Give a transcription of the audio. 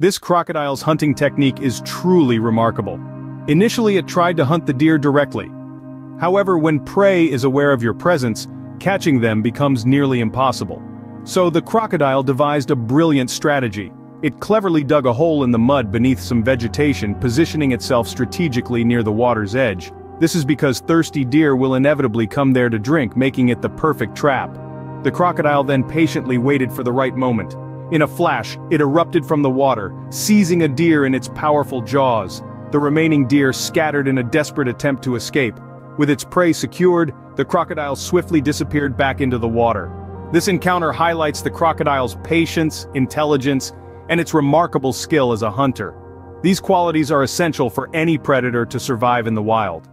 This crocodile's hunting technique is truly remarkable. Initially, it tried to hunt the deer directly. However, when prey is aware of your presence, catching them becomes nearly impossible. So the crocodile devised a brilliant strategy. It cleverly dug a hole in the mud beneath some vegetation, positioning itself strategically near the water's edge. This is because thirsty deer will inevitably come there to drink, making it the perfect trap. The crocodile then patiently waited for the right moment. In a flash, it erupted from the water, seizing a deer in its powerful jaws. The remaining deer scattered in a desperate attempt to escape. With its prey secured, the crocodile swiftly disappeared back into the water. This encounter highlights the crocodile's patience, intelligence, and its remarkable skill as a hunter. These qualities are essential for any predator to survive in the wild.